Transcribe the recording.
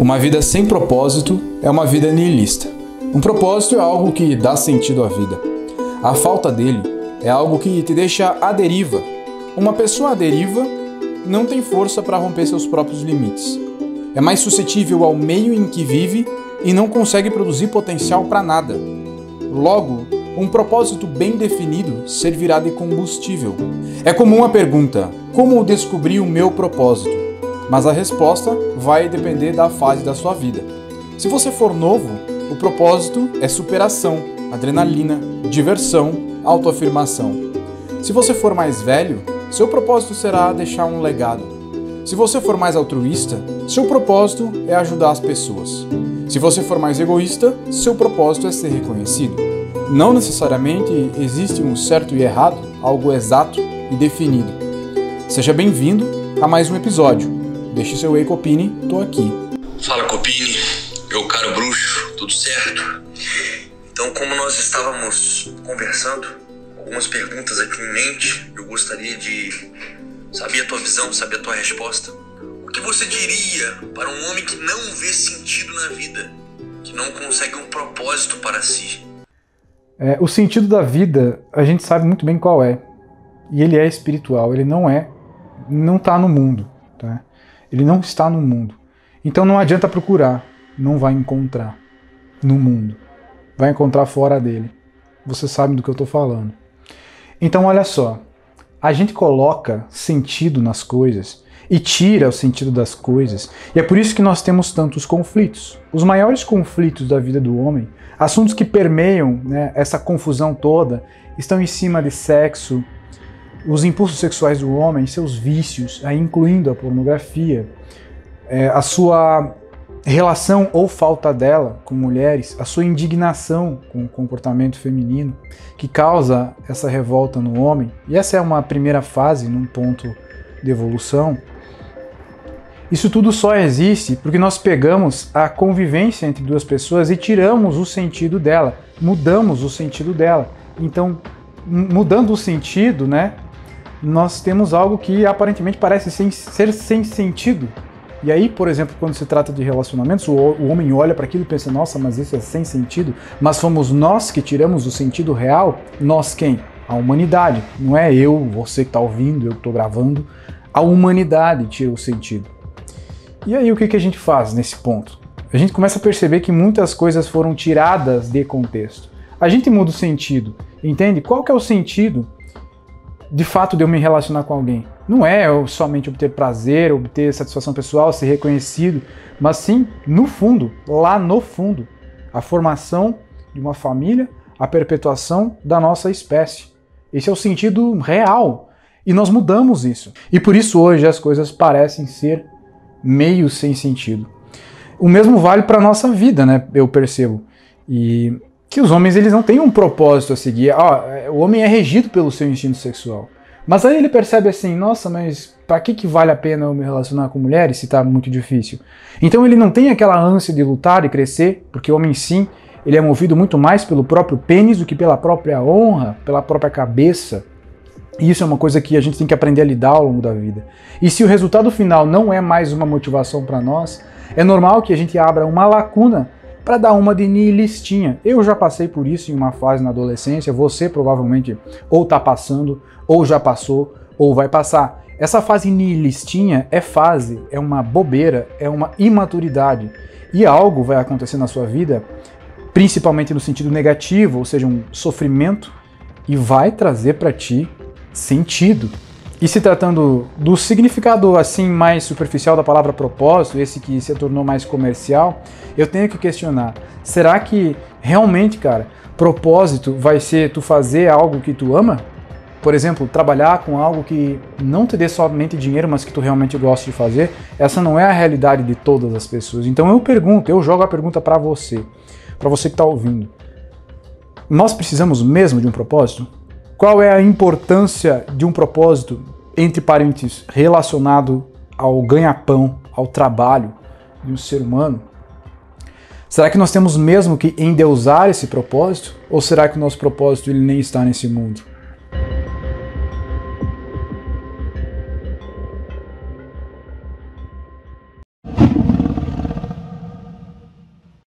Uma vida sem propósito é uma vida nihilista. Um propósito é algo que dá sentido à vida. A falta dele é algo que te deixa à deriva. Uma pessoa à deriva não tem força para romper seus próprios limites. É mais suscetível ao meio em que vive e não consegue produzir potencial para nada. Logo, um propósito bem definido servirá de combustível. É comum a pergunta: como descobrir o meu propósito? Mas a resposta vai depender da fase da sua vida. Se você for novo, o propósito é superação, adrenalina, diversão, autoafirmação. Se você for mais velho, seu propósito será deixar um legado. Se você for mais altruísta, seu propósito é ajudar as pessoas. Se você for mais egoísta, seu propósito é ser reconhecido. Não necessariamente existe um certo e errado, algo exato e definido. Seja bem-vindo a mais um episódio. Deixe seu Ei Copini, tô aqui. Fala Copini, meu caro bruxo, tudo certo? Então, como nós estávamos conversando, algumas perguntas aqui em mente, eu gostaria de saber a tua visão, saber a tua resposta. O que você diria para um homem que não vê sentido na vida, que não consegue um propósito para si? O sentido da vida, a gente sabe muito bem qual é. E ele é espiritual, ele não está no mundo. Tá? Ele não está no mundo. Então não adianta procurar, não vai encontrar no mundo. Vai encontrar fora dele. Você sabe do que eu estou falando. Então olha só, a gente coloca sentido nas coisas e tira o sentido das coisas. E é por isso que nós temos tantos conflitos. Os maiores conflitos da vida do homem, assuntos que permeiam, né, essa confusão toda, estão em cima de sexo, os impulsos sexuais do homem, seus vícios, aí incluindo a pornografia, a sua relação ou falta dela com mulheres, a sua indignação com o comportamento feminino, que causa essa revolta no homem. E essa é uma primeira fase, num ponto de evolução. Isso tudo só existe porque nós pegamos a convivência entre duas pessoas e tiramos o sentido dela, mudamos o sentido dela. Então, mudando o sentido, né, nós temos algo que aparentemente parece ser sem sentido. E aí, por exemplo, quando se trata de relacionamentos, o homem olha para aquilo e pensa: nossa, mas isso é sem sentido. Mas fomos nós que tiramos o sentido real. Nós quem? A humanidade. Não é eu, você que está ouvindo, eu que estou gravando. A humanidade tira o sentido. E aí, o que a gente faz nesse ponto? A gente começa a perceber que muitas coisas foram tiradas de contexto. A gente muda o sentido, entende? Qual que é o sentido, de fato, de eu me relacionar com alguém? Não é eu somente obter prazer, obter satisfação pessoal, ser reconhecido, mas sim, no fundo, lá no fundo, a formação de uma família, a perpetuação da nossa espécie. Esse é o sentido real. E nós mudamos isso. E por isso hoje as coisas parecem ser meio sem sentido. O mesmo vale para a nossa vida, né? Eu percebo. E que os homens, eles não têm um propósito a seguir. O homem é regido pelo seu instinto sexual. Mas aí ele percebe assim: nossa, mas para que vale a pena eu me relacionar com mulheres se está muito difícil? Então ele não tem aquela ânsia de lutar e crescer, porque o homem sim, ele é movido muito mais pelo próprio pênis do que pela própria honra, pela própria cabeça. E isso é uma coisa que a gente tem que aprender a lidar ao longo da vida. E se o resultado final não é mais uma motivação para nós, é normal que a gente abra uma lacuna para dar uma de nihilistinha. Eu já passei por isso em uma fase na adolescência, você provavelmente ou está passando, ou já passou, ou vai passar. Essa fase nihilistinha é fase, é uma bobeira, é uma imaturidade. E algo vai acontecer na sua vida, principalmente no sentido negativo, ou seja, um sofrimento, e vai trazer para ti sentido. E se tratando do significado assim mais superficial da palavra propósito, esse que se tornou mais comercial, eu tenho que questionar: será que realmente, cara, propósito vai ser tu fazer algo que tu ama? Por exemplo, trabalhar com algo que não te dê somente dinheiro, mas que tu realmente gosta de fazer? Essa não é a realidade de todas as pessoas. Então eu pergunto, eu jogo a pergunta para você, que está ouvindo: nós precisamos mesmo de um propósito? Qual é a importância de um propósito, entre parênteses, relacionado ao ganha-pão, ao trabalho de um ser humano? Será que nós temos mesmo que endeusar esse propósito? Ou será que o nosso propósito ele nem está nesse mundo?